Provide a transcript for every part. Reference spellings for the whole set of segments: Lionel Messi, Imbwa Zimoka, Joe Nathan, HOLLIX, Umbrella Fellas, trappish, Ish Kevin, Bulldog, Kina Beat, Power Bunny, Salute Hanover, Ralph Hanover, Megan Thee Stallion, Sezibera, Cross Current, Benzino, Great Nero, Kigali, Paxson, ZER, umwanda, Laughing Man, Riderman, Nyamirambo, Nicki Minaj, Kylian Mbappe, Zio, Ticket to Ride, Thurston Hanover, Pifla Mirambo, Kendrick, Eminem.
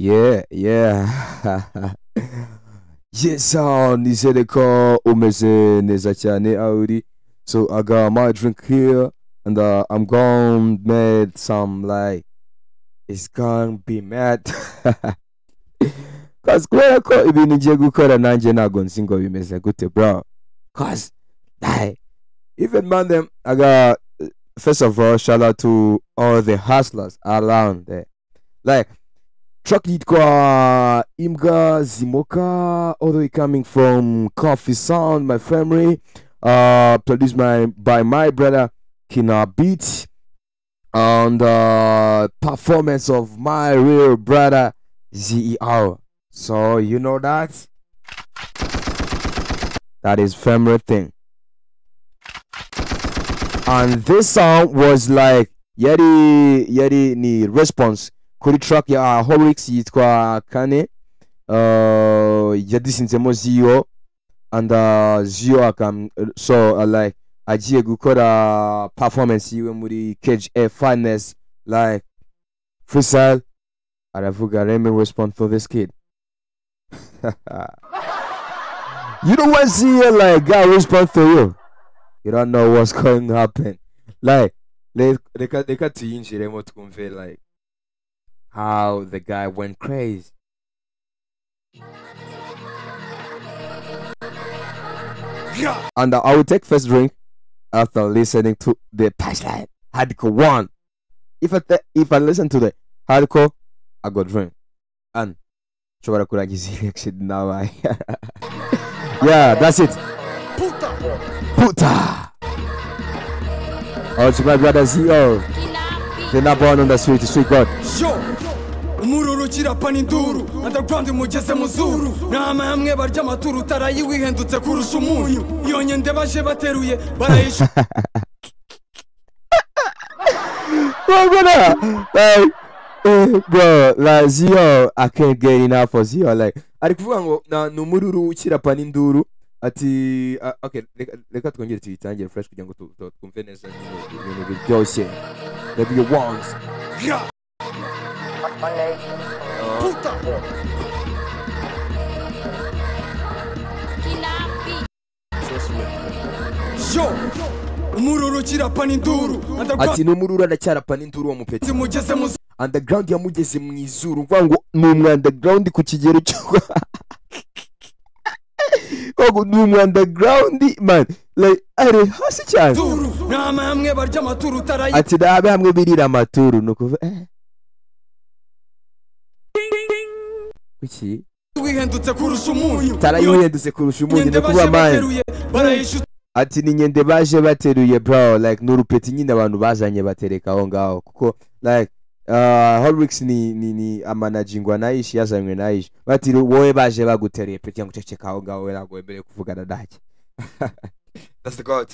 Yeah. Yes, Nisedeka umeze neza cyane auri. So I got my drink here, and I'm gonna make some like it's gonna be mad. Cause kubera ko ibintu ngiye gukora nanje nago nsingo bimeze gute bro. Cause like even man them I got first of all shout out to all the hustlers around there. Like truck lead kwa Imbwa Zimoka, all the way coming from Coffee Sound, my family. Produced by my brother Kina Beat, and performance of my real brother ZER. So you know that is family thing. And this song was like yari ni response kuri track ya HOLLIX yitwa Kane yadisinzemo ZER. And Zio akam so like agiye gukora performance yiwe muri KJF finest like freestyle aravuga reme respond for this kid. You don't want Zio like God respond for you. You don't know what's going to happen. Like reka tuyinjiremo twumve like how the guy went crazy. And I will take first drink after listening to the punchline hardcore one. If I listen to the hardcore, I go drink. And yeah, that's it. Puta. Oh, to my brother Zio, the number one on the street, sweet God. Underground mugeze muzuru nama hamwe barya amaturu tarayi wihendutse kurusha umunyu iyonye ndebaje bateruye barayisha bro like Zio I can't get enough for Zio like ari kuvuga ngo numururu ukirapana induru ati okay reka twongere tuyitangire fresh kugira ngo twumve neza ibintu byose that you want. Ati numururu aracyarapana induru wa mupeti underground yamugeze mu izuru mvuga ngo numwe underground ku kigero cyo Ogo numwe underground man like ari hasi cyane nama hamwe barya amaturu tarayi ati dabe hamwe birira amaturu nuko kuki tarayihendutse kurusha umunyu ndakuba amaye ati ni nyende baje bateruye bro like n'urupeti nyine abantu bazanye batereka aho ngaho kuko like HOLLIX ni amanagingwa na Ish yazanywe na Ish bati wowe baje bagutereye peti ngo ceceka aho ngaho werago mbere kuvugana dake. That's the god.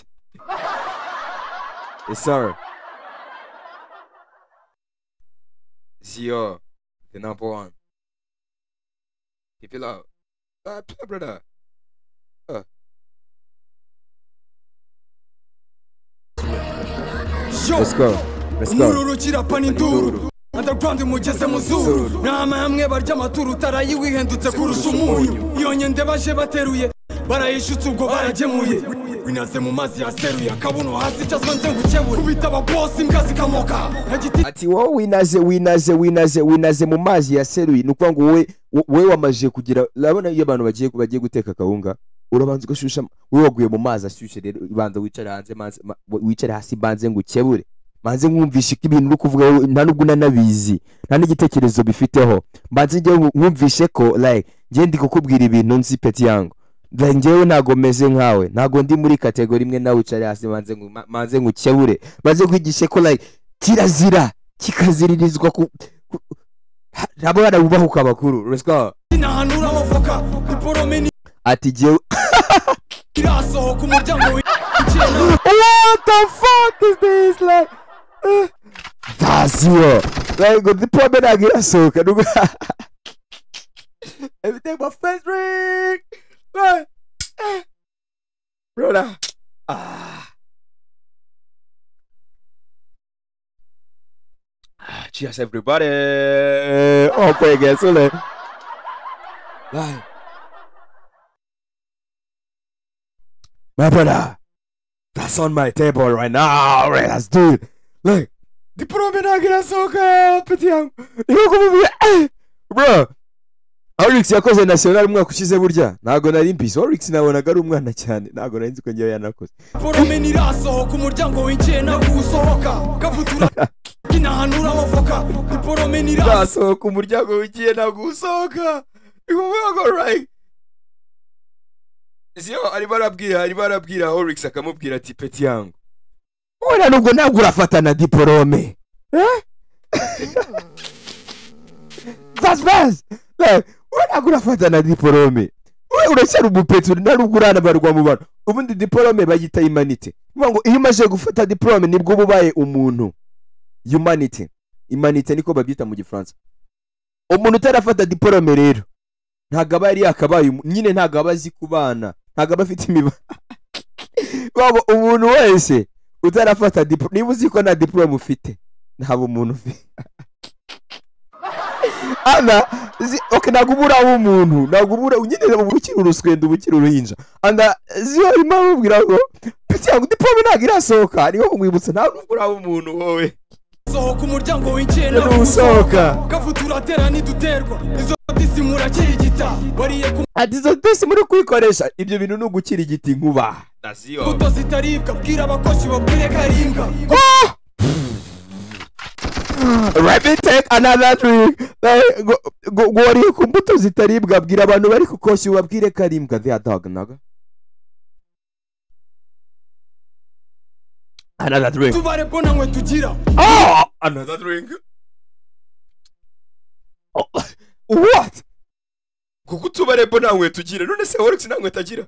Yes sir. Zio the number one. Keep it low. Brother. Let's go. Underground mugeze muzuru nama hamwe barya amaturu tarayi wihendutse kurusha umunyu iyonye ndebaje bateruye barayishutse ubwo baragemuye binaze mu mazi yaseruye akabuno hasi cyazonze ngukebura kubita aba boss imkazi kamoka ati wowe winaze mu mazi yaseruye nuko ngo we wamaje kugira labona iyo abantu bagiye guteka kawunga urabanza gashusha we waguye mu mazi ashyushye rero ibanza wicara hanze wicara hasi banze ngukebure manze mwumvisha ibintu uri kuvuga nta nubwo nanabizi nta n'igitekerezo bifiteho mbanze njye mwumvishe ko like njye ndi kukubwira ibintu nzi peti yango njyewe ntago meze nkawe ntago ndi muri kategori imwe nawe ucari hasi manze ngukebure maze kwigishe ko like kirazira kikaziririzwa ku abana bubahuka abakuru. Let's go. Ati njyewe what the fuck is this like? That's you. Like the poor man I get so can do. Everything but first drink. Brother. Cheers, everybody. Bye. My brother, that's on my table right now. Right, let's do it. Like, the promenade, bro. HOLLIX yakoze national mwakushize burya nago nari impisi HOLLIX nabona gari umwana cyane nago nari nziko ngiye yanakoze poromeniraso ku muryango winjiye na gusohoka kavutura kinahanura avoka poromeniraso ku muryango winjiye na gusohoka ibuvuga right Zio ari barabwira HOLLIX akamubwira ati peti yangu wena nubwo ntabwo urafatana diplome that's best like wena gurafatana diplome we urashara ubupetu narugurana barwa mu bantu ubundi diplome bagita humanity ngo iyo maje gufata diplome nibwo bubaye umuntu humanity niko babyita mu gifaransa umuntu utarafata diplome rero ntagaba yari akabaye nyine ntagaba azi kubana ntagaba afite imibana babo umuntu wese utarafata diplome niba uziko na diplome ufite ntabo umuntu ufite Ana, okay, nagubura umuntu nagubura unyine ubukira uruswende ubukira uruhinja anda ziyo imamu bwirago piti yangu diplome nagira soka niho kumwibutsa nagubura umuntu wowe soho ku muryango winjiye na gusoka kavutura tera ni duterwa izo disi murakirigita bariye ku adizo disi muri kwikoresha ibyo bintu no gukirigita inkuba naziyo kuto zitaribwa bwira abakozi babwire karinga Let me take another drink. Gwari kumbuto zitaribwa bwira abantu bari kukoshi wabwire karimbwa the dog naga. Another drink. Oh, another drink. Oh, what? Kuko tubare bona nwe tugira none se HOLLIX nwe tagira.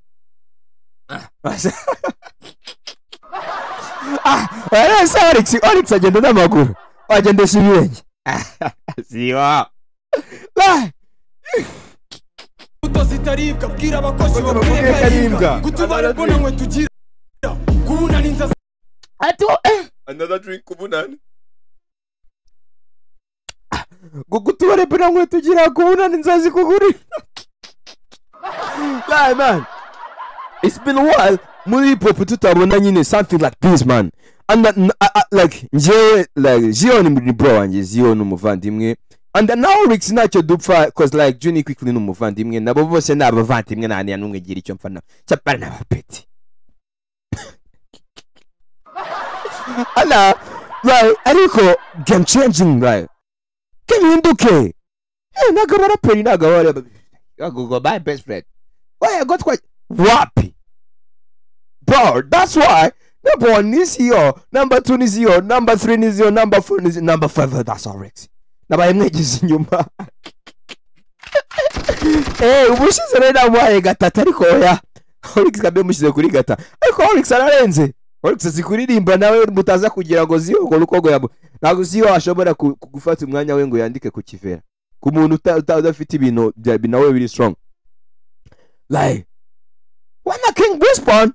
Ah, sorry, HOLLIX agenda n'amaguru. Agenda sibirenge ziwa la kutozitaribwa bwira abakozi babwire karimbwa gutubare bona nwe tugira kubunana inza atu another drink kubunana gutubare bona nwe tugira kubunana inza zikuguri la man it's been a while muri pop tutabona nyine something like this man And that, like, Zion, bro, and Zion, Muvandimge. And then now, Rick's not your dupfa, cause like, Juni quickly no Muvandimge, Nabo send Avantim and Anunga Jirichum Fana, Chapana Pit. Allah, right, Eriko, game changing, right? Can you do K? Hey, Nagabara Perinaga, go by best friend. Why I got quite wappy. Bro, that's why. Number one is here. Number two is here. Number three is here. Number four is here. Number five. That's all right. Now I'm not just in your back. Hey, which is another way I got a terricoya. HOLLIX can be much the curigata. I call HOLLIX Arenze. HOLLIX is security in Banao Mutazaku Jiragozio, Golukogoyabo. Nagozio, Ashobara Kufatu Mania Wengo and Dika Kuchifer. Kumunuta Fitibino, they've been always really strong. Like, when I can't respond.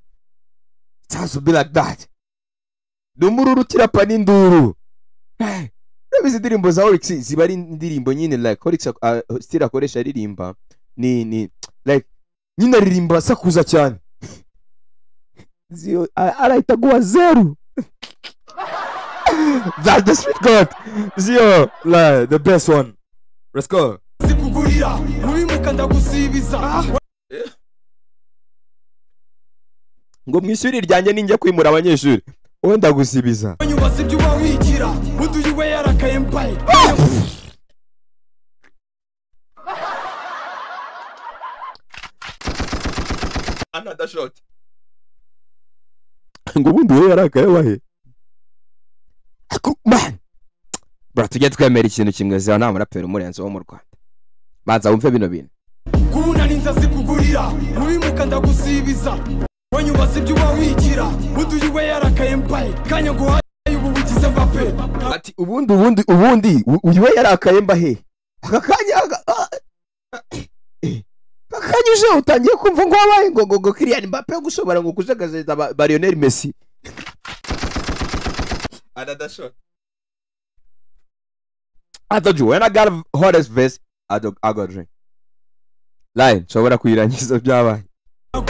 Sounds to be like that. Dumuru tirapanduru. Hey, let me see the imbos. HOLLIX is very indirimbo nyine like HOLLIX still akoresha aririmba ni like nyine aririmba sakuza cyane. Zio ara itagwa zero. That's the sweet god. Zio like the best one. Let's go. Ngo mwishuri ryanjye ninjye kwimura abanyeshuri wowe ndagusibiza another shot ngo bundi wowe yarakaye wahe man bra tujye twemera ikintu kimwe ziba nta murapera umurenzi wo mu Rwanda baza wumve bino bintu kubuna ninza zikugurira mubimuka ndagusibiza When you was if you are wigira utu yiwe yarakaye kanya ngo ayububikiza mbape ati ubundi yiwe yarakaye mbahe akanya uje utangiye kumva ngo wabaye ngo Kylian Mbappe gushobora ngo kujagaza Lionel Messi another shot I told you, when I got a hottest vest, I got a drink. Line, so what I could use of Java. Like,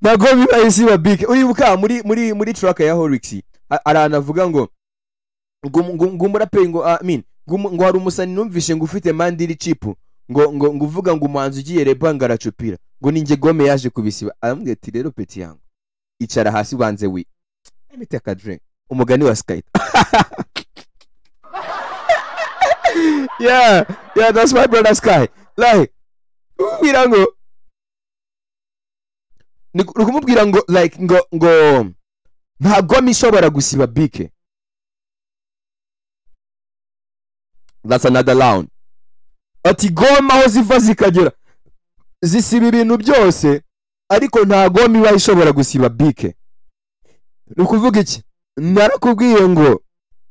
now go me by see a big. You come, Moody trucker, HOLLIX. I don't know, Vugango. Gumbra pengo, I mean, Gumusa Numvish and Gufit a man did cheap. Guvugangu Manzuji, a bangara chupira. Goninja Gome as you could be. I'm the Tidero Petiang. Each other has once a week. Let me take a drink. Umogani was kite. Yeah, that's my brother Sky. Like, we don't go. Like, go. Now, go me sober a gusiva bike. That's another lounge. Atigoma hozifazika jira. Zisibiri nubyose. Ariko na gomi wa ishobora gusiba bike. Nukuvuga iki? Narakubwiye ngo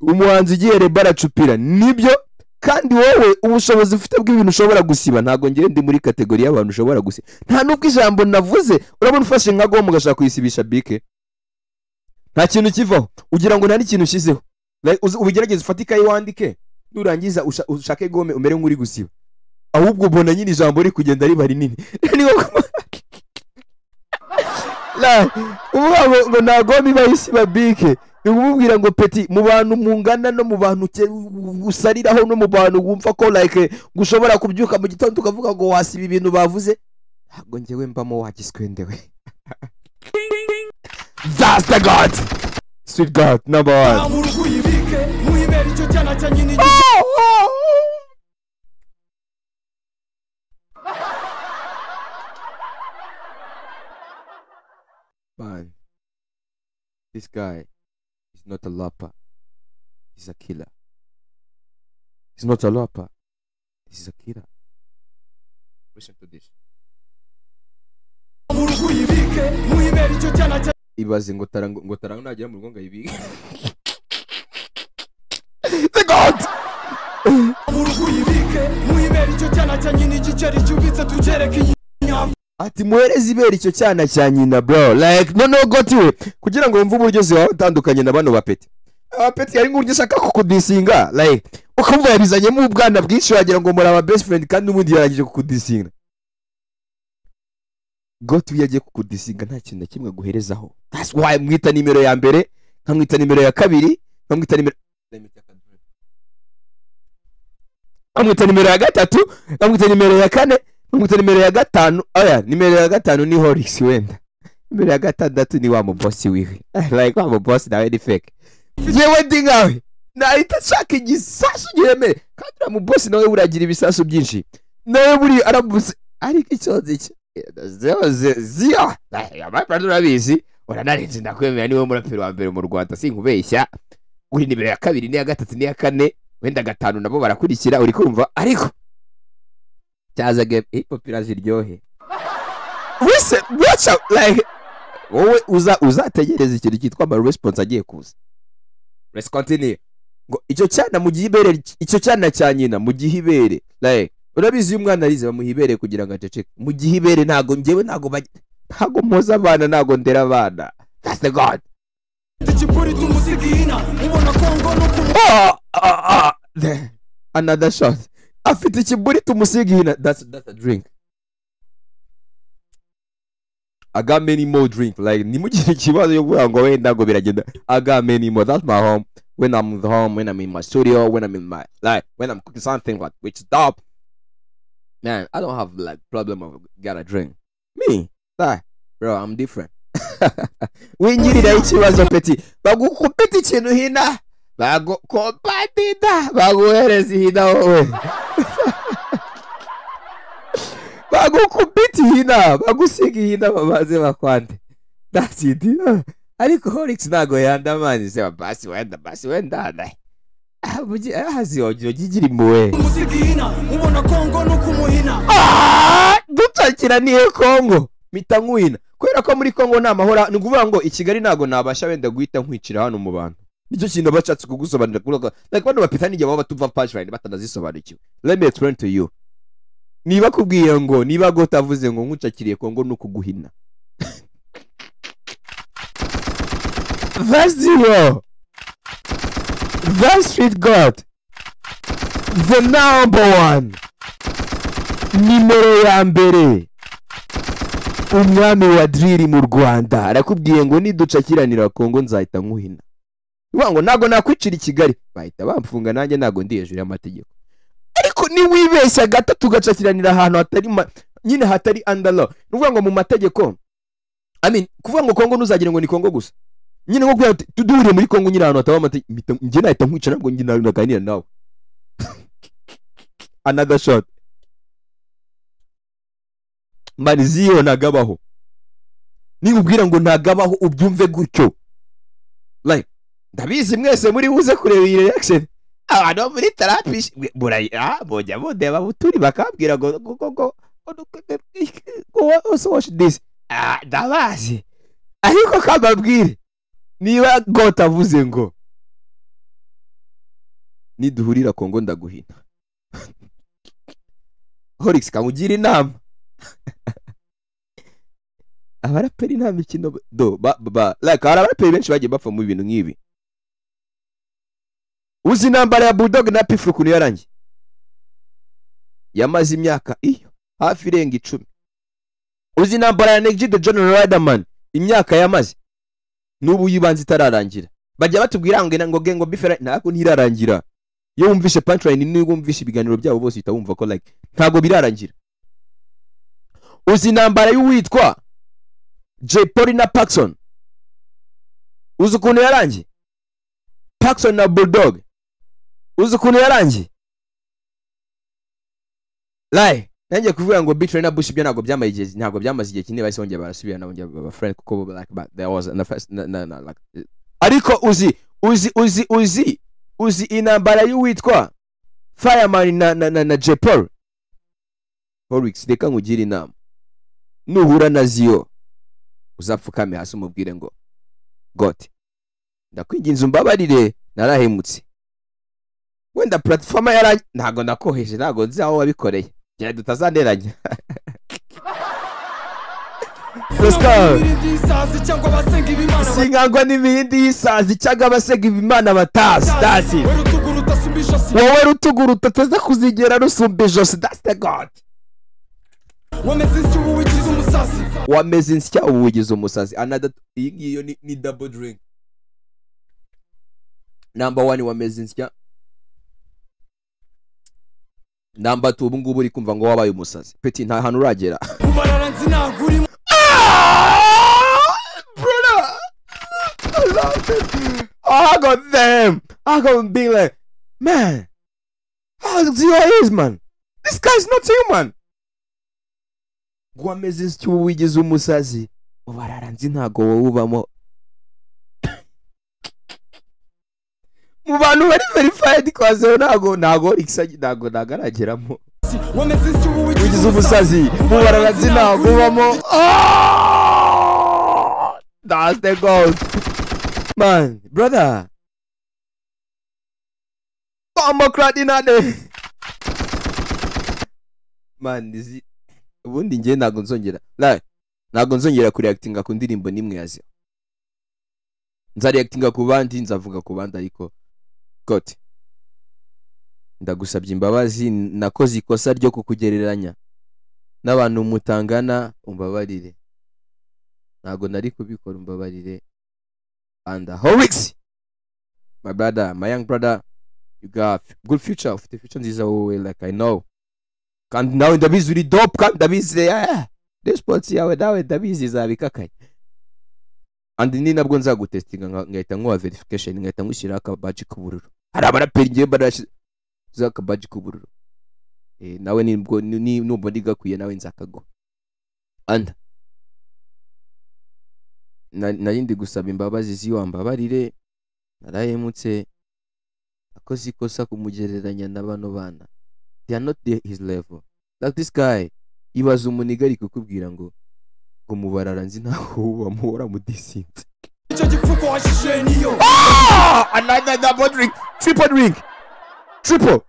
umuhanzi giyere baracupira nibyo kandi wowe ubushobozi ufite bw'ibintu ushobora gusiba ntago ngire ndi muri kategori y'abantu ushobora gusiba. Nta nubwo ijambo navuze urabona ufashe nka gomu gashaka kuyisibisha bike. Nta kintu kivaho ugira ngo nta ikintu ushizeho. Like ubigerageze ufatika yiwandike nurangiza ushake gome umere nkuri gusiba. Ahubwo ubona nyine ijambo ri kugenda riba rinini. Niwe la ubu ngo nago bibayisi babike ububwira ngo peti mu bantu mungana no mu bantu usariraho no mu bantu wumva ko like gushobora kubyuka mu gitondo ukavuga ngo wasiba ibintu bavuze ntago ngewe mbamo wagiswendewe. That's the god, sweet god number 1. Man, this guy is not a lapper. He's a killer. He's not a lapper. He's a killer. Listen to this. The God! Ati muhereze ibere icyo cyana cyanyina bro like no gotiwe kugira ngo umvubu uryoze wawe utandukanye nabano bapeti abapeti yari nguryo shaka kukudisinga like ukumva yarizanye mu bwana bwinshi wagira ngo muraba best friend kandi umundi yaragije kukudisinga gotiwe yagiye kukudisinga nta kintu kimwe guherezaho. That's why mwita nimero ya mbere nkamwita nimero ya kabiri nkamwita nimero ya gatatu nkamwita nimero ya kane. Mwita nimero ya gatanu, oya, nimero ya gatanu ni HOLLIX wenda. Nimero ya gatandatu ni wa mubosi wiwe. Like wa mubosi nawe ni fake. Yewe dingawe. Na itashaka igisasu yeme. Kandi wa mubosi nawe uragira ibisasu byinshi. Nawe buri arabuze ariko icyoze cyo. Zia. Ya my brother abizi. Uranarinze ndakwemera niwe murapero wa mbere mu Rwanda sinkubeshya. Uri nimero ya kabiri ni ya gatatu ni ya kane. Wenda gatanu nabo barakurikira uri kumva ariko as a game, watch out! Like, oh, uza tegereza ikintu cyitwa ama response agiye kuza. Let's continue. Ngo icyo cyana mu gihibere, icyo cyana cyanyina mu gihibere. Like, urabizi umwana arize bamuhibere kugira ngo aceceke. Mu gihibere ntago ngewe ntago moza abana ntago ndera abana. That's the god. Another shot. Afite ikiburi tumusigina. That's a drink. I got many more drink. Like nimugire kibazo yo kurango wenda ngo biragenda. I got many more. That's my home. When I'm home, when I'm in my studio, when I'm in my like when I'm cooking something like which stop. Man, I don't have like problem of gotta drink. Me, like bro, I'm different. We need that ikibazo peti. Bagukupita ikintu hina. Bago kompatita. Bago herezi hina wowe. Bago kubiti hina, bago sigi hina babaze bakwande. That's it. Ariko HOLLIX nago yandamani se basi wenda dai. Abuji ahazi ojo gigiri muwe. Musigina ubona Kongo no kumuhina. Ah, dutakira ni Kongo mitanguhina. Kwera ko muri Kongo namahora nguvuga ngo ikigali nago nabasha wenda guhita nkwicira hano mu bantu. Nicyo kintu bachatse kugusobanira kuko like bando bapitana igihe baba tuva punchline batanazisobanukiwe. Let me explain to you. Niba kubwiye ngo niba gotavuze ngo nkucakiriye Kongo no kuguhina. Verse 0. Thus with God, the number one, nimero ya mbere, umwami wa driri mu Rwanda. Arakubwiye ngo niducakiranira Kongo nzahita nguhina. Ngo nago nakwicira Kigali, bahita bamfunga nanjye nago ndi hejuru y'amategeko. Ariko ni wibeshya gatatu gacakiranira ahantu hatari nyine hatari under law. Nuvuga ngo mu mategeko, I mean, kuvuga ngo Kongo nuzagira ngo ni Kongo gusa. Nyine ngo kwati tudure muri Kongo nyira ahantu atabamate nje nahita nkwicara ngo ngi naganira nawe. Another shot. Mani ziyo nagabaho. Nikubwira ngo ntagabaho ubyumve gutyo. Like ndabizi mwese muri buze kureba iyi reaction. Abantu muri trappish buraya bojya bodeba buturi bakabwira ngo go also watch this. Ndabazi. Ariko kababwire niba gota avuze ngo niduhurira Kongo ndaguhina. HOLLIX kamugira inama. Abaraperi nta mikino do like abaraperi benshi bagiye bapfa mu bintu nkibi. Uzi nambara ya Bulldog na Pifla kuni yarangi. Yamaze imyaka iyo hafi irenga 10. Uzi nambara ya Negid the General Riderman imyaka yamaze nubu yibanze itararangira. Bajya batubwira ngo gengo bifera nako ntirarangira. Iyo wumvishe punchline ni wumvishe ibiganiro byabo bose itawumva ko like ntago birarangira. Uzi nambara y'uwitwa J. Polly na Paxson. Uzi ukuntu yarangi. Paxson na Bulldog. Uzi ukuntu yarangi. Lai, nanjye kuvuga ngo Beat na Bush byo nago byamayigeze, ntago byamaze igihe kinene bahise bongera barasubira na bongera friend kuko like but there was the first no like. Ariko uzi inambara y'uwitwa Fireman na J. Polly. HOLLIX deka ngugira inama. Nuhura na ziyo. Uzapfukame hasi umubwire ngo God ndakwinginze umbabarire narahemutse wenda platform yara ntago ndakoheje ntago nzi aho wabikoreye je dutazanderanya singangwa n'ibindi yisazi cyaga abasega ibimana batazi dasi wowe rutuguru utataza kuzigera rusumbije that's the God wameze insya ubugize umusazi. Another iyi ngiyo ni double drink. Number 1 wameze insya. Number 2 ubungubu uri kumva ngo wabaye umusazi. Peti nta hano uragera. Brother, I love it. I got them. I got being like, man, how zero is man? This guy is not human. Wameze insya ubugize umusazi ubararanze ntago wubamo mu bantu bari verified kwaze ntago ikisaje ntago nagarageramo wameze insya ubugize umusazi ubararanze ntago wubamo that's the gold man brother democracy nade man this ubundi ngiye ntago nzongera ku reactinga ku ndirimbo nimwe yazi nza reactinga ku bandi nzavuga ku bandi ariko God ndagusabye imbabazi nakoze ikosa ryo kukugereranya n'abantu mutangana umbabarire ntago nari kubikora umbabarire and HOLLIX my brother my young brother you got good future of the future is away like I know. Kandi nawe ndabizi uri dope kandi ndabizi this sports yawe dawe ndabizi zabikakaye andi ni nabwo nzagutestinga ngahita nkuwa verification ngahita ngushyira aka badge kubururu araba raperi ngiye baraza aka badge kubururu nawe ni nubwo nubwo ndigakwiye nawe nzakago and narindi gusaba imbabazi ziwambabarire narayemutse akoze ikosa kumugereranya n'abano bana. They are not there his level. Like this guy, he was umunigari kukubwira ngo kumubararanze ntaho wamura mu disinze. Another double drink, triple drink. Triple.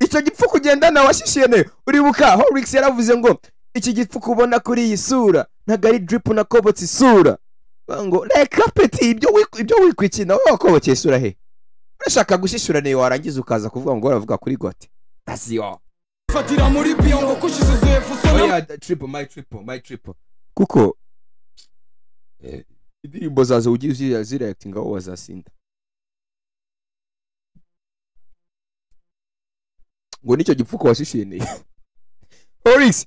Icyo gipfu kugendana washishene uribuka HOLLIX yaravuze ngo iki gipfu kubona kuri yisura nagari drip na kobotsi sura. Bango reka peti ibyo wikwikina wakoboke sura he urashaka gushisura ne warangiza ukaza kuvuga ngo uravuga kuri gote tasio fatira muri biongo kushize fusona triple kuko indirimbo zazo ugiye zirectinga aho wazasinda ngo nicyo gipfuko washishiye ne Horis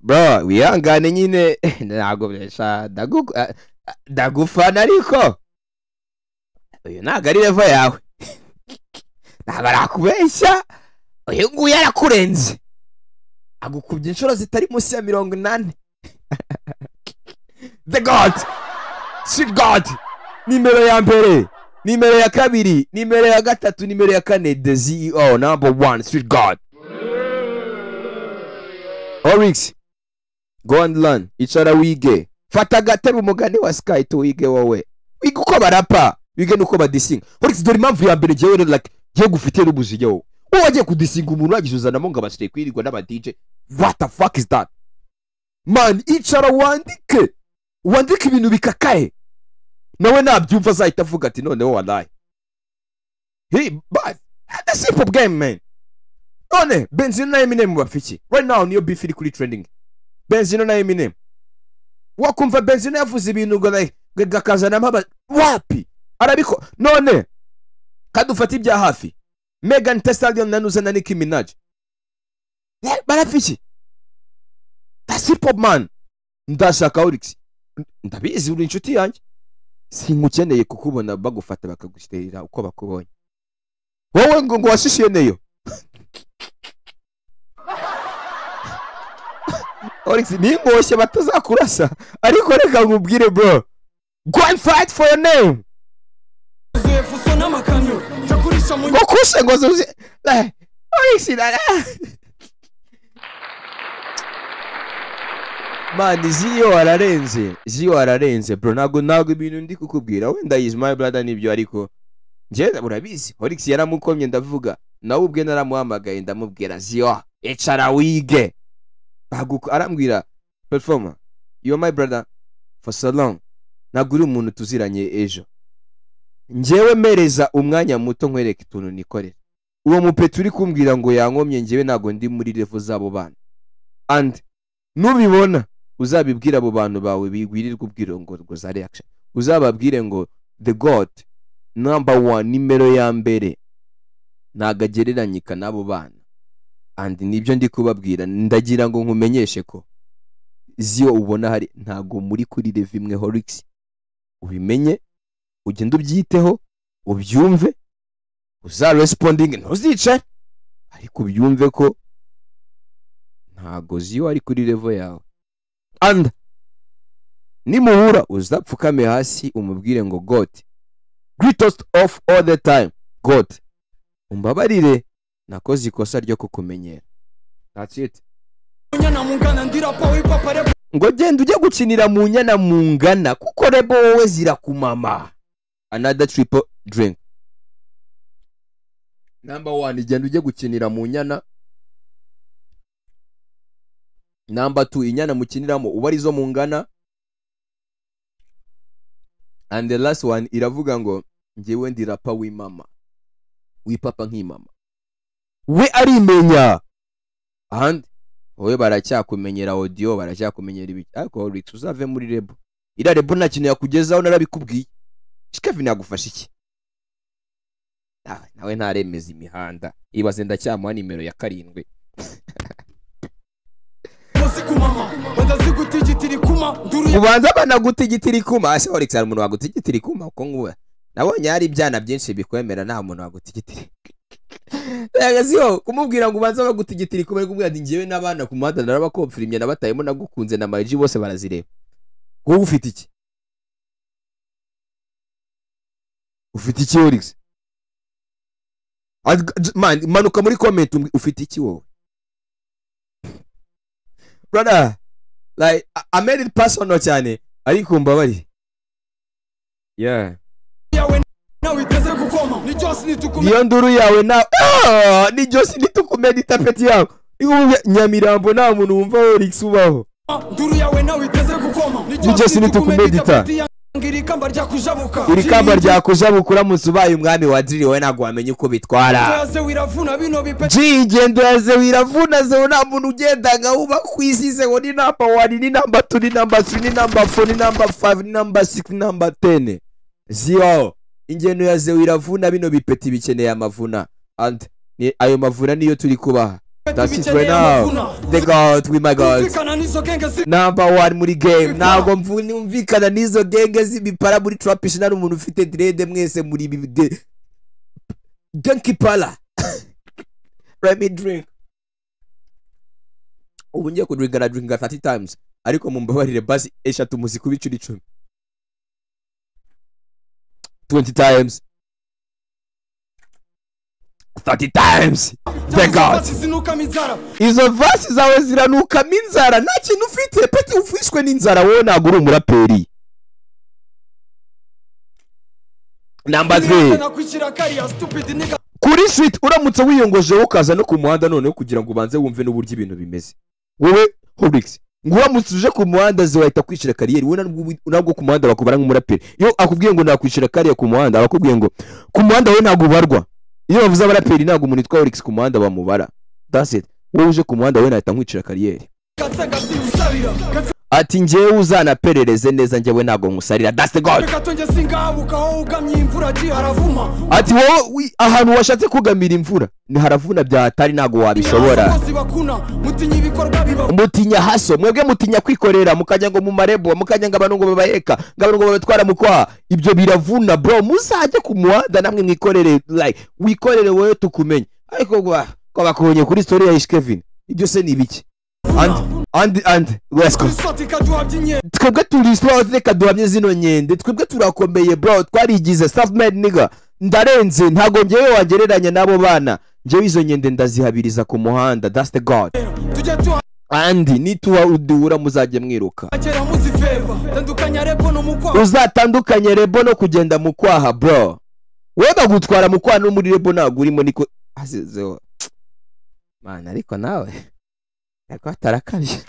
bro wihangane nyine nago byesha dagufana ariko uyu nagari leva yawe nagara kubesha uyu nguye arakurenze agukubye inshuro zitari munsi ya 80 the god sweet god nimero ya mbere nimero ya kabiri nimero ya gatatu nimero ya kane the CEO number 1 sweet god HOLLIX go and learn icara wige fata gatera umugani wa sky to wige wowe wiga uko barapa wige nuko badising HOLLIX dore impamvu ya mbere jewe like je gufite rubuzije wowe waje kudisinga umuntu wagishuzana mo ngabasire kwirirwa n'aba DJ what the fuck is that man icara wandike ibintu bikakaye nawe nabyumva zahita avuga ati noneho wallahi hey but that's a pop game man one Benzino na Eminem bafiki right now niyo beef iri kuri trending Benzino na Eminem wakumva Benzino yavuze ibintu ngo like gakazana mpa wapi arabiko none kadufata ibya hafi Megan Thee Stallion nanuzana Nicki Minaj barafiki that's hip hop man ndashaka HOLLIX ndabizi uri inshuti yanjye singukeneye kukubona bagufata bakagushyirira uko bakubonye wowe ngo washishiye neyo HOLLIX ningoshye batazakurasa ariko reka ngubwire bro go and fight for your name gokushe ngo zuze HOLLIX dara man ziyo ararenze bro nago ibintu ndi kukubwira wenda is my brother nibyo ariko nje urabizi HOLLIX yaramukomye ndavuga nawe ubwe naramuhamagaye ndamubwira ziyo icara wige baguko arambwira performer you are my brother for so long naguri umuntu tuziranye ejo njewe mereza umwanya muto nkwereka ituntu nikorera uwo mupetu uri kumbwira ngo yankomye njewe nago ndi muri revo zabo bana and nubibona uzabibwira abo bantu bawe bigwirirwa ubwirongo rwo za reaction uzababwire ngo the god number 1 nimero ya mbere nagagereranyika nabo bana and nibyo ndi kubabwira ndagira ngo nkumenyeshe ko ziyo ubona hari ntago muri kuri rev imwe HOLLIX ubimenye ugende ubyiteho ubyumve uza responding ntuzice ariko ubyumve ko ntago ziyo ari kuri rev yawe and nimuhura uzapfukame hasi umubwire ngo god greatest of all the time god umbabarire nakoze ikosa ryo kukumenyera that's it ngo genda ujye gukinira mu nyana mungana kuko rebo wowe zirakumama another triple drink number 1 genda ujye gukinira mu nyana number 2 inyana mukiniramo uba ari zo mungana and the last 1 iravuga ngo ngiwe ndi rapa w'imama wipapa nk'imama we arimenya ahandi wowe baracyakumenyera audio baracyakumenyera ibiki ariko HOLLIX uzave muri rebo ira rebo nta kintu yakugezaho narabikubwiye Ish Kevin yagufasha iki nawe ntaremeza imihanda ibaze ndacyamuha nimero ya 7 ubanza banagutigitiri kuma ase HOLLIX ari umuntu wagutigitiri kuma uko nguwe nabonye hari ibyana byinshi bikwemera nta muntu wagutigitiri Lagaziyo kumubwira ngo ubanza bagutigitira kumwe kumwira ndingiwe nabana kumanda narabakopfirimye nabatayemo nagukunze na mariji bose barazireba. Wowe ufite iki? Ufite iki HOLLIX? Man manuka muri comment ufite iki wowe? Brother like I made it personal cyane ariko mbabari. Yeah. Niyo nduru yawe na ni Joss nitukumedi tapeti yawe Nyamirambo na muntu wumva HOLLIX ubaho nduru yawe nawe iteze gukoma ni Joss nitukumedi ta Iri kamba rya kuzabuka uramutse ubaye umwami wa Diri we ntago wamenye uko bitwara. Ji igendo yaze wiravuna zo nta muntu ugenda ngauba kwisize ngo ni number 1 ni number 2 ni number 3 ni number 4 ni number 5 ni number 6 ni number 10. Zio ingendo yaze wiravuna bino bipeti bikeneye amavuna and ayo mavuna niyo turi kubaha. That's it right now. The God, we my God. Number 1 muri game. Now go mvumvikana nizo genge zibipara muri trappish na umuntu ufite dread mwese muri bibi. Ganki pala. Let me drink. Ubunye ko drink 30 times. Ariko mumbabarire basi eshatu muziku bicuri 10. 20 times. 30 times. Thank God. Izo verses zawe ziranuka minzara nta kintu ufite peti ufishwe n'inzara wowe nagura umuraperi. Number 3. Kuri street uramutse wiyongoje ukaza no ku muhanda none kugira ngo banze wumve n'uburyo ibintu bimeze. Wowe HOLLIX nguramutse uje ku muhanda ziwahita kwishira kariyeri wowe nabwo ku muhanda bakubara nk'umuraperi. Iyo akubwiye ngo nakwishira kariya ku muhanda bakubwiye ngo ku muhanda wowe ntago barwa. Iyo bavuze abaraperi ntago umuntu witwa HOLLIX ku muhanda bamubara. That's it. Wowe uje ku muhanda we nahita nkwicira kariyeri. Ati ngewe uzanaperereze neza ngewe ntago nkusarira. That's the God. Ati wowe ahantu washatse kugamira imvura ni haravuna byatari ntago wabishobora. Mutinya haso mwebwe mutinya kwikorera mukajya ngo mu marebo mukajya ngo abantu ngo babaheka ngo abantu ngo babatwara mukwa ibyo biravuna bro muzajye ku muhanda namwe mwikorere like wikorere wowe tukumenye ariko kwa bakonye kuri story ya Ish Kevin ibyo se ni biki and let's go twebwe turi sport reka duhamye zino nyende twebwe turakomeye bro twarigize self made nigga ndarenze ntago ngewe wagereranya nabo bana ngewe izo nyende ndazihabiriza ku muhanda. That's the God. Andi nituwa udura muzajye mwiruka uzatandukanye rebo no kugenda mukwaha bro weba gutwara mukwaha no muri rebo nagurimo niko azizeho mana ariko nawe yako tarakabye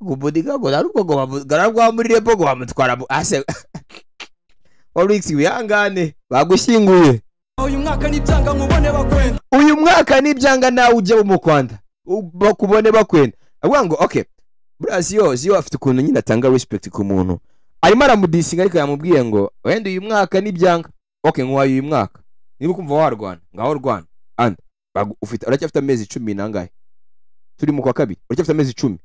gubudiga go daruko go garagwa muri rebo go amutwara ase HOLLIX wihangane bagushinguye uyu mwaka nibyanga nawe uje mu Rwanda bakubone bakwenda agwango okay Brazil ziyo afite kuntu nyina tanga respect ku muntu arimo aramudisinga ariko yamubwiye ngo wende uyu mwaka nibyanga okay nkuwa uyu mwaka niba kumva warwana ngaho rwana and ufite uracyafite amezi 10 nangahe turi mu kwa kabiri uracyafite amezi 10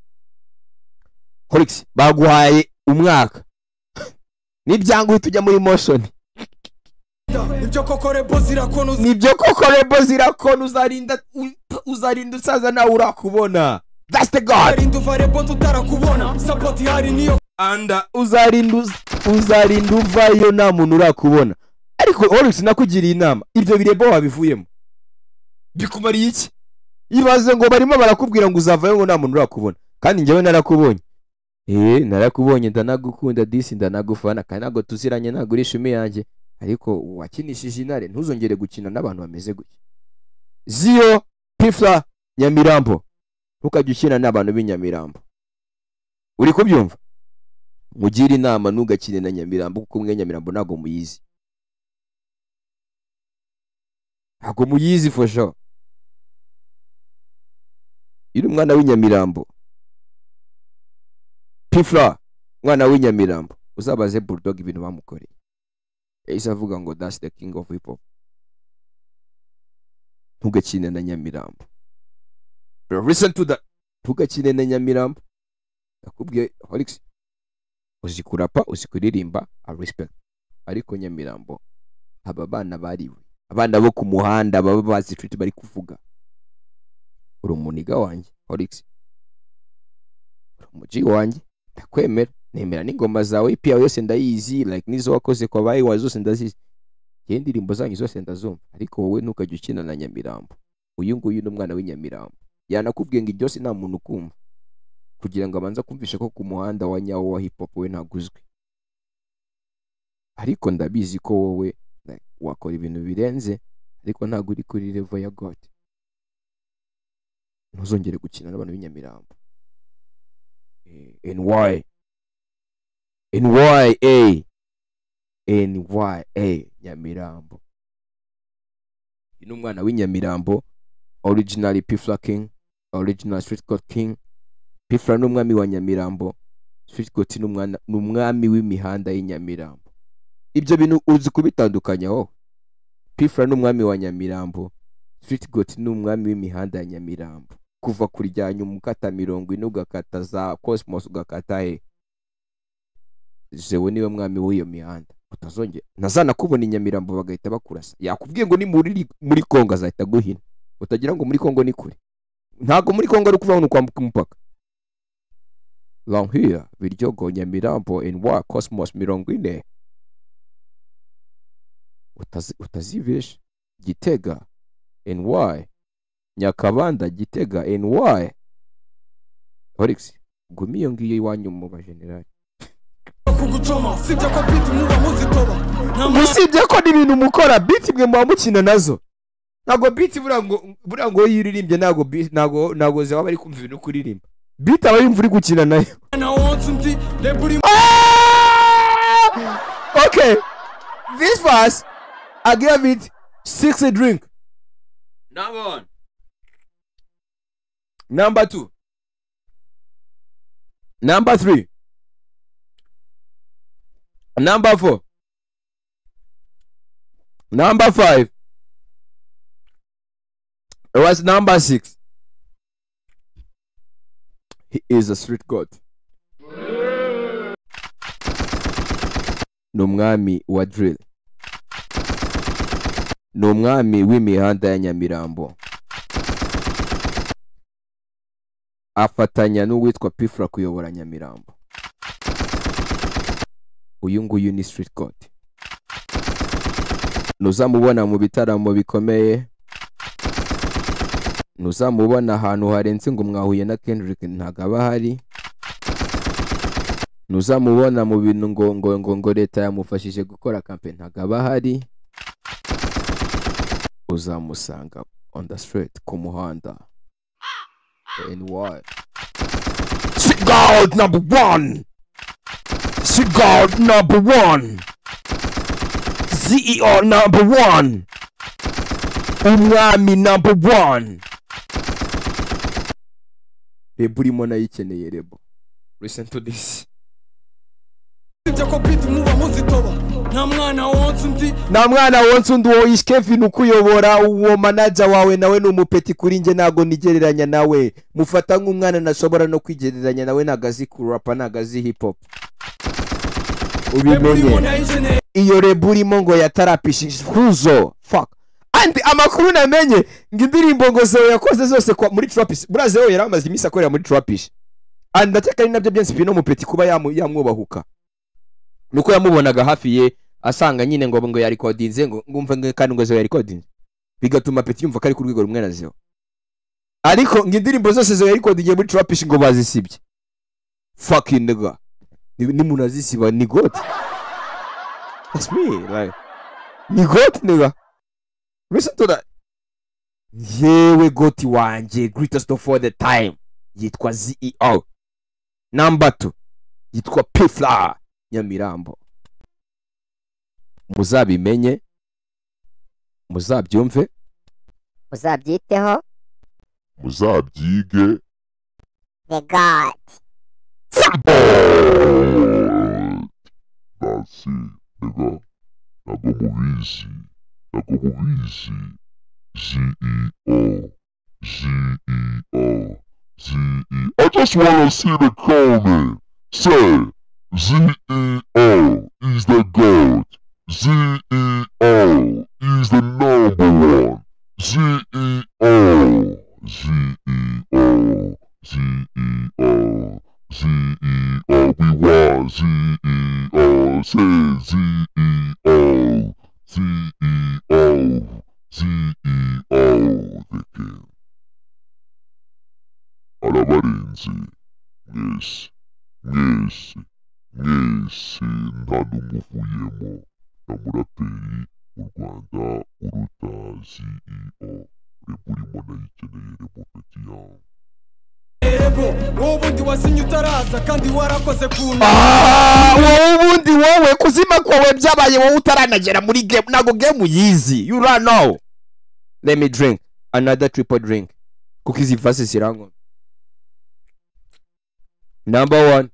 HOLLIX baguhaye umwaka nibyanga uhita ujya muri motion nibyo koko rebo zirakona uzarinda usaza na urakubona. That's the God. Anda uzarindu vayo na muntu urakubona ariko HOLLIX nakugira inama ibyo birebo wabivuyemo bikumariye iki ibaze ngo barimo barakubwira ngo uzavayo ngo na muntu urakubona kandi ngewe narakubonye narakubonye ndanagukunda disi ndanagufana kandi nago tuziranye nagurisha imi yanjye ariko wakinishije intare ntuzongere gukina n'abantu bameze gutya. Zio Pifla Mirambo ukajya ukina n'abantu b'Inyamirambo uri kubyumva mugira inama ntugakine na Nyamirambo kuko mwe Nyamirambo nago muyizi ako muyizi for sure iri umwana w'Inyamirambo Pifla mwana w'Inyamirambo uzabaze Bulldog ibintu bamukoreye Esa avuga ngo that's the king of hip hop ntugakine na Nyamirambo bro listen to that ntugakine na Nyamirambo akubwiye HOLLIX uzikurapa uzikuririmba I respect ariko Nyamirambo aba bana bariwe abana bo ku muhanda baba bazi tweet bari kuvuga urumuniga wanjye HOLLIX umuji wanjye takwemera nemera n'ingoma zawe ipiya yose ndayizi like nizo wakoze kwa bayi wazose ndazizi yendirimbo zanyu zose ndazumva ariko wowe ntukajya ukina na Nyamirambo uyu nguyu n'umwana w'Inyamirambo yanakubwiye ngo ibyose nta muntu kumva kugira ngo abanza kumvisha ko ku muhanda wa nyawo wa hip hop we ntaguzwe ariko ndabizi ko wowe wakora ibintu birenze ariko ntago uri kuri level ya God ntuzongere gukina n'abantu b'Inyamirambo and why NYA Nyamirambo. You know umwana w'inyamirambo originally Pifla King, original street court king. Pifla n'umwami wa Nyamirambo, street court n'umwana n'umwami w'imihanda y'Inyamirambo. Ibyo bintu uzi kubitandukanya ho? Pifla n'umwami wa Nyamirambo, street court n'umwami w'imihanda ya Nyamirambo. Kuva kuryanya umukata 40 ugakata za Cosmos ugakata he. Jewe niwe mwami w'iyo mihanda. Utazonge nazana kubona Nyamirambo bagahita bakurasa. Yakubwiye ngo ni muri Kongo azahita guhina. Utagira ngo muri Kongo ni kure. Ntago muri Kongo ari kuva hano kwambuka umupaka. Long here Biryogo Nyamirambo in wa Cosmos 40. Utazivisha Gitega NY Nyakabanda Gitega NY HOLLIX gumiyo ngiye iwanyu mu ba general musibya ko ibintu mukora beat mwe mwamukina nazo nago beat burango yiririmbye nago ze bari kumva ibintu kuririmba beat abayumva uri gukina nayo okay this verse I gave it 6 a drink. Number 1. Number 2. Number 3. Number 4. Number 5. It was number 6. He is a street god. Numwami wa drill. Numwami w'imihanda ya Nyamirambo. Afatanya n'uwitwa Pifla kuyobora Nyamirambo. Uyu nguyu ni street god. Nuzamubona mu bitaramo bikomeye. Nuzamubona ahantu harenze ngo mwahuye na Kendrick ntagaba hari. Nuzamubona mu bintu ngo leta yamufashije gukora campaign ntagaba hari. Uzamusanga on the street kumuhanda. NY street god number 1. Street god number 1. CEO number 1. Umwami number 1. Eburimo nayikeneye rebo. Listen to this. Namwana wonse ndi wo Ish Kevin ukuyobora uwo manager wawe nawe numupeti kuri nje nago nigereranya nawe mufata nk'umwana nashobora no kwigereranya nawe nagazi kurapa nagazi hip hop ubimenye iyo reburi mongo ya trappish huzo fuck and amakuru namenye ngindirimbo ngo zewe yakoze zose kwa muri trappish buraze yo yaramaze imisa akorera muri trappish and nateka ari nabyo byensi bino mupeti kuba yamwubahuka nuko yamubonaga hafi ye asanga nyine ngo ngo yari kodinze ngo ngumva ngo kandi ngo zo yari kodinze bigatuma peti yumva kari ku rwego rumwe nazo ariko ngindirimbo zose zo yari kodinge muri trappish ngo bazisibye fucking nigga ni munazisiba ni god that's me like ni god nigga listen to that yewe goti wanje greatest of all the time yitwa CEO number 2 yitwa Pifla Nyamirambo. Muzabimenye, muzabyumve, muzabyiteho, muzabyige. The God. That's it, nigga. Nago mubizi. CEO. I just wanna see the comment. Say. CEO is the GOAT. CEO is the number 1. CEO. We want CEO. Say CEO. The king. Alabarinzi. Yes, ndadumufuyemo namuraperi mu Rwanda uruta CEO uri muri mona y'ikeneye repopeti yawe. Wobundi wasinye utaraza kandi warakoze kuna. Ah, wobundi wowe kuzima kwawe byabaye wowe utaranagera muri game nago game yizi. You run now. Let me drink another triple drink. Cookies ifase sirango. Number 1.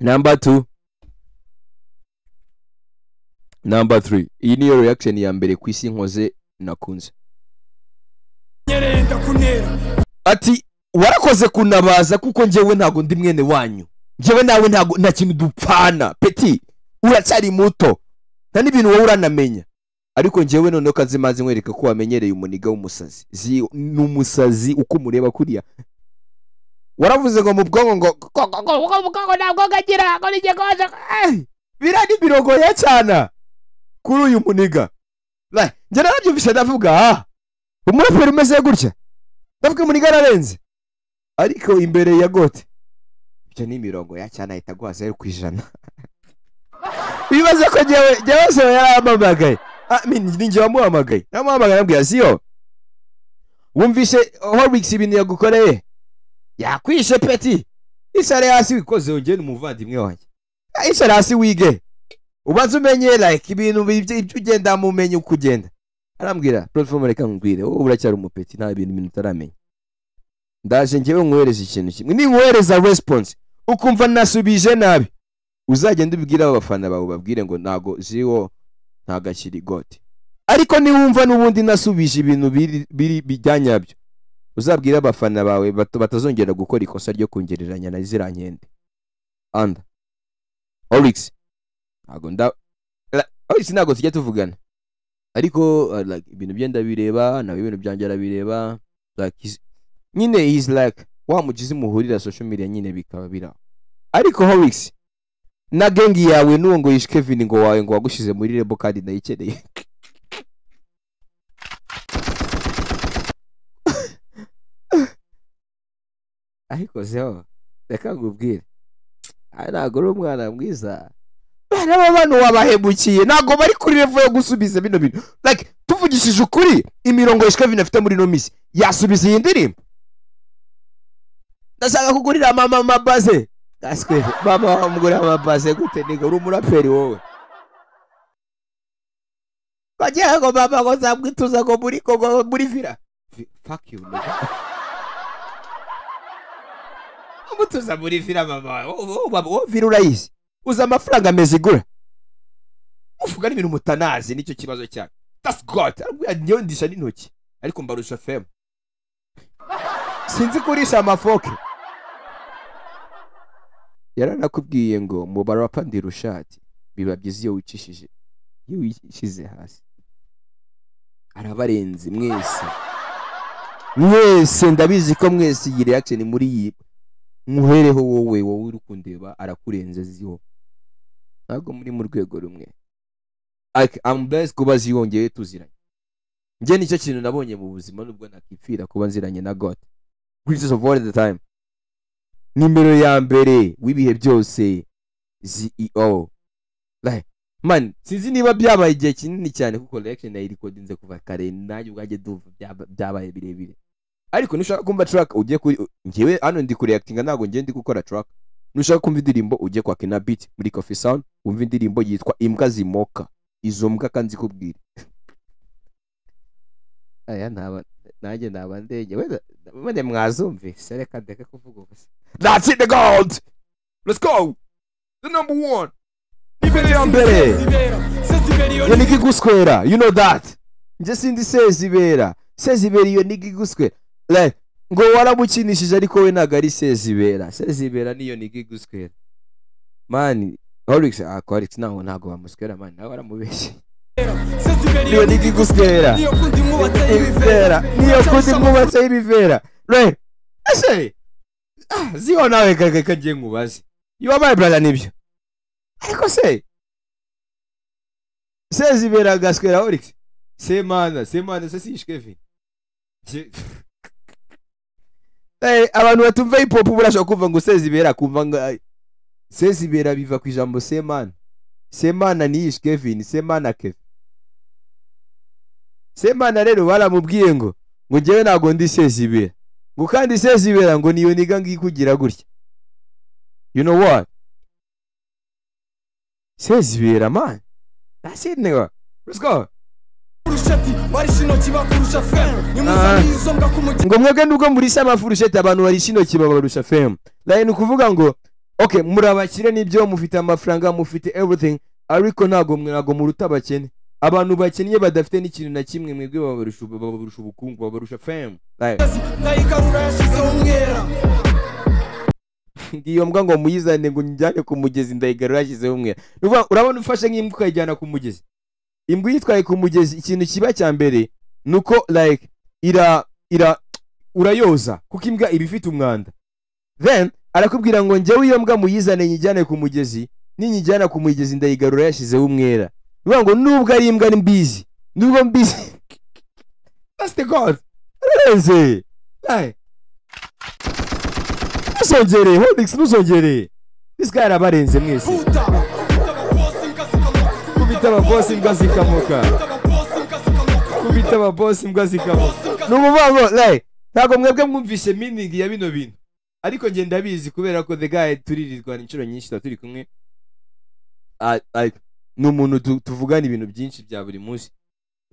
Number 2. Number 3. Iyi niyo reaction ya mbere kwisi nkoze nakunze. Ati warakoze kunabaza kuko njewe ntago ndi mwene wanyu. Njewe nawe ntago nta kintu dupfana. Peti uracyari muto. Nta nibintu wowe uranamenya. Ariko njewe none kazimaze nkwereka ko wamenyereye umuniga w'umusazi. Zi numusazi uko umureba kuriya. Waravuze ngo mu bwongo ngo koko ntabwo gagira ko nige koza. Birani birogo ya cyana kuri uyu muniga. Lai nje narabyo bisha ndavuga. Umuraperi umeze gutya. Ndavuga muniga ararenze. Ariko imbere ya gote. Ibyo ni mirongo ya cyana ahita guhaza 100%. Bibaza ko njewe so yaramamagaye. Ah, mimi ninje wamuhamagaye. Namuhamagaye ambwiye siyo. Wumvise HOLLIX ibintu yagukoreye. Yakwishe peti. Isare hasi wikoze onge n'umuvandimwe wanjye. Isare hasi wige. Ubaza umenye like ibintu ugenda mumenye uko ugenda. Arambwira platform reka ngwire wowe uracyari umupeti nta bintu utaramenya. Ndaje ngewe nkwereza ikintu kimwe. Ni nkwereza response. Ukumva nasubije nabi. Uzagenda ubibwira abafana bawe babwire ngo nago ziwo. Ntagashyiri gote. Ariko ni wumva nubundi nasubije ibintu biri bijyanyabyo. Uzabwira abafana bawe batazongera gukora ikosa ryo kungereranya na zirankende. And HOLLIX. Agunda HOLLIX nago tujya tuvugana. Ariko like ibintu byenda bireba na ibintu byangera bireba like nyine is like wa mugize muhurira social media nyine bikaba bira. Ariko HOLLIX na gengi yawe nuwo ngo Ish Kevin ngo wawe ngo wagushize muri rebo kandi ndayikeneye. Ariko zero reka ngubwire ntago uri umwana mwiza bana babana wabahebukiye ntago bari kuri revo yo gusubiza bino bintu like tuvugishije ukuri imirongo Ish Kevin afite muri no misi yasubiza iyi ndirimbo ndashaka kugurira mama mabaze. That's good. Mama, I'm going to have a pass. I'm going to take a room on a ferry. But yeah, I'm going to go to Burifira. Fuck you. I'm going to Burifira, Mama. Oh, Babo, Virurais. Who's a mafranga mezigura? Who forgot me Mutanaz in Chimazocha? That's God. We are new in this Aninochi. I'll come back to Shafem. Since the Kurisha Mafoki. Yara nakubwiye ngo mubarapa ndirushati biba byiza iyo wicishije iyo wishize hasi arabarenze mwese ndabizi ko mwese iyi reaction muri yi muhereho wowe uri kundeba arakurenze ziho ntago muri mu rwego rumwe like I'm blessed kuba ziyongeye tuziranye nge nicyo kintu nabonye mu buzima nubwo nakipfira kuba nziranye na God greatest of all the time. Nimero ya mbere wibihe byose CEO like man sinzi niba byabaye igihe kinini cyane kuko reaction ya recordinze kuva kare nanyu bwaje duva byabaye birebire ariko nushaka kumva track ujye kuri ngiwe hano ndi kureactinga nago ngiye ndi gukora track nushaka kumva indirimbo ujye kwa Kina Beat muri Coffee Sound umva indirimbo yitwa Imbwa Zimoka izo mbwa kanzi kubwira aya naba naje ndabandege wenda mende mwazumve sereka deke kuvuga gusa. That's it, the gold. Let's go. The number 1. You know that. Just in the sezibera. Sezibera iyo nigiguswera. Like ngo waramukinishije ariko we nagari sezibera. Sezibera niyo nigiguswera. Man, HOLLIX HOLLIX naho ntago bamuswera man. Naho baramubeshye. Niyo nigiguswera. Niyo kundi mubatse ibivera. Niyo kundi mubatse ibivera. Right. Ese Zio nawe kaka jengu basi. You are my brother nibyo. Ariko se. Sezibera gaswera HOLLIX. Semana se Ish Kevin. Eh abantu batumva hip hop burasho kuva ngo sezibera kumva ngo sezibera biva ku jambo semana. Semana ni Ish Kevin, semana Kevin. Semana rero baramubwiye ngo ngewe nago ndi sezibera. Gukandi sezi wera ngo niyo niga ngikugira gutya. You know what? Sezi wera man. That's it nigga. Let's go. Ngo mwagenda uko muri sama furusheti abantu bari shino kiba barusha fame. Laye nukuvuga ngo okay murabakire nibyo mufite amafaranga mufite everything ariko nago muruta bakene. Abantu bakeniye badafite n'ikintu na kimwe mwebwe babarusha ubukungu babarusha fame. Like ngiyo mbwa ngo muyizane ngo njyane ku mugezi ndayigarura yashyizeho umwe. Urabona ufashe nk'imbwa kayijyana ku mugezi. Imbwa yitwaye ku mugezi ikintu kiba cyambere nuko like ira urayoza kuko imbwa ibifite umwanda. Then arakubwira ngo njye wiyo mbwa muyizane nyijyane ku mugezi ninyijyana ku mugezi ndayigarura yashyizeho umwera. Ngo nubwo ari imbwa n'imbizi nubwo mbizi. That's the god. Arenze. Like nuzongere HOLLIX nuzongere. This guy arabarenze mwese. Kubita ba boss imbwa zikamoka. Numuvango like ntago mwebwe mwumvise meaning ya bino bintu. Ariko nge ndabizi kubera ko the guy turirirwa inshuro nyinshi turi kumwe. Like no muntu tuvugana ibintu byinshi bya buri munsi.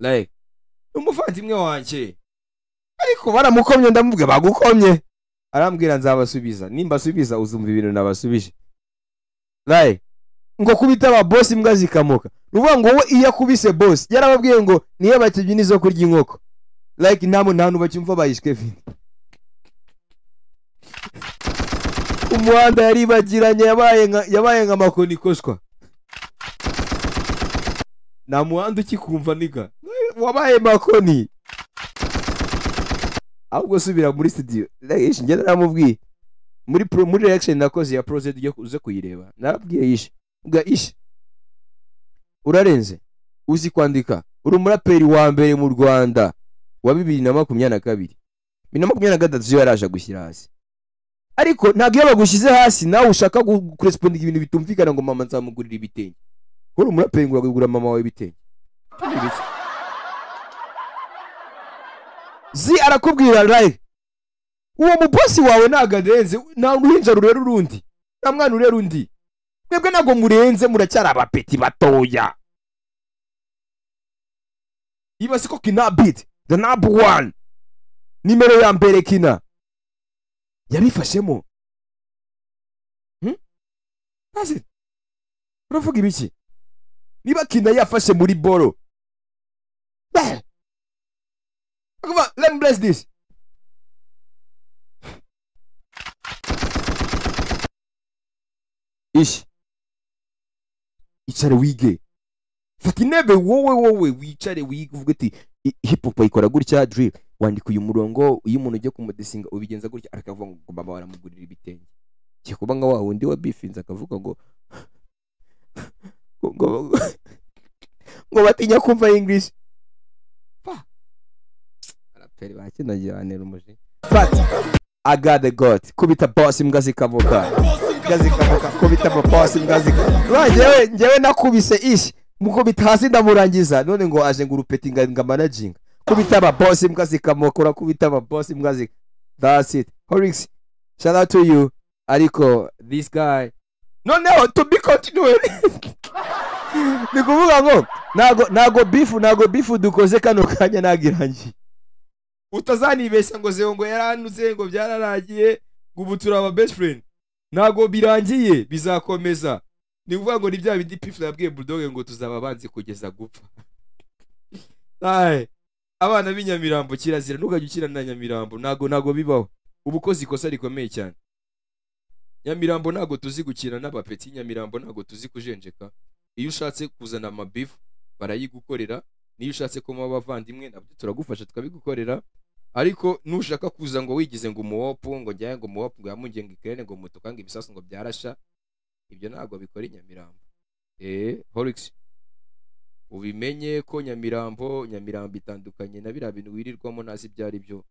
Like umuvandimwe wanje ariko baramukomye ndamuvuga bagukomye arambwira nzabasubiza nimba subiza uzumva ibintu nabasubije. Like ngo kubita ba boss imbwa zikamoka ruvuga ngo we iya kubise boss yarababwiye ngo niye bakijye nizo kurya inkoko. Like namo ntantu bacyumva ba Ish Kevin umwanda yari bagiranye yabaye nka makoni koshwa. Na muandu kikumva nika wabaye makoni ahubwo subira muri studio. Like Ish ngenda namubwiye muri reaction nakoze ya project yo uze kuyireba narabwiye Ish ubwa Ish urarenze uzi kwandika uri umuraperi wa mbere mu Rwanda wa 2022 2023 yaraje gushyira hasi ariko ntabwo yabagushize hasi nawe ushaka kurespond ibintu bitumvikana ngo mama nzamugurira ibitenge. Uru muraperi ngo agura mama wawe bitenge. Zi arakubwira like uwo mubosi wawe nagadenze nta ruhinja rurera urundi nta mwana urera undi mwebwe nago murenze muracyara abapeti batoya. Iba siko Kina Beat the number 1 nimero ya mbere Kina yabifashemo. Nasi uravuga ibiki niba Kina yafashe muri boro. Come on, let me bless this. Ish. Ichare wige. Fatinebe wowe wichare wige uvuga ati hip hop ikora gutya drill wandika uyu murongo uyu muntu ujye kumudesinga ubigenza gutya arakavuga ngo baba baramugurira ibitenge. Cyikubanga wawe ndi wa bifinza akavuga ngo ngo batinya kumva English. But I got the god. Kubita boss imbwa zikamoka. Kubita boss imbwa zikamoka. Njewe nakubise Ish. Mukubita hasi ndamurangiza none ngo aje ngurupeti nga managing. Kubita ba boss imbwa zikamoka. Kubita ba boss imbwa zikamoka. That's it. HOLLIX, shout out to you. Ariko this guy. No, to be continued. Nikuvuga ngo nago bifu dukoze kano kanya nagirangi. Utazani ibeshya ngo zeyongo yaranuze ngo byararagiye gubutura aba best friend nago birangiye bizakomeza ni kuvuga ngo nibya bindi Pifla yabwiye Bulldog ngo tuzaba banzi kugeza gupfa. Ai abana b'Inyamirambo kirazira ntukajye ukirana Nyamirambo nago bibaho ubukozi ikosa rikomeye cyane. Nyamirambo nago tuzi gukira n'abapeti. Nyamirambo nago tuzi kujenjeka iyo ushatse kuzana amabifu barayigukorera niyo ushatse ko muba bavandimwe nabyo turagufasha tukabigukorera ariko nushaka kuza ngo wigize ngo umuwopo ngo njyaye ngo umuwopo ngo yamugenge ikerene ngo mutukanga ibisasu ngo byarasha ibyo nago bikora Nyamirambo. HOLLIX ubimenye ko Nyamirambo itandukanye na bira bintu wirirwamo nazi byari byo.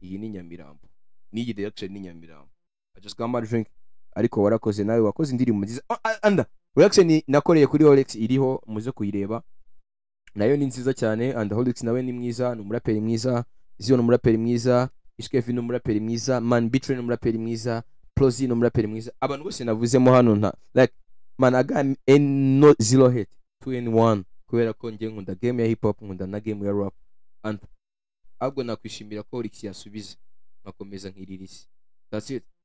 Iyi ni Nyamirambo niyi direction ni Nyamirambo. I just come out drink ariko warakoze nawe wakoze indirimbo nziza anda reaction nakoreye kuri HOLLIX iriho muze kuyireba nayo ni nziza cyane and HOLLIX nawe ni mwiza ni umuraperi mwiza. Ish Kevin umuraperi mwiza, Man Bitre umuraperi mwiza, Plozi umuraperi mwiza. Abantu bose navuzemo hano nta like managa no zero hate to anyone kubera ko ngiye nkunda game ya hip hop, nkunda na game ya rap, and ahubwo nakwishimira ko HOLLIX yasubiza makomeza nkiririsi. That's it.